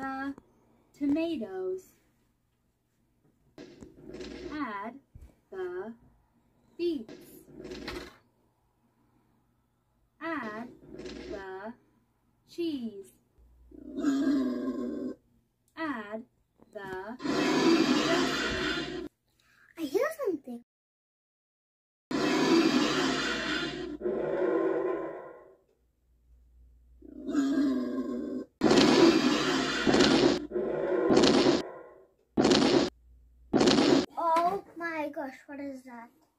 the tomatoes. Add the beets. Add the cheese. Add the... I hear something. Oh my gosh, what is that?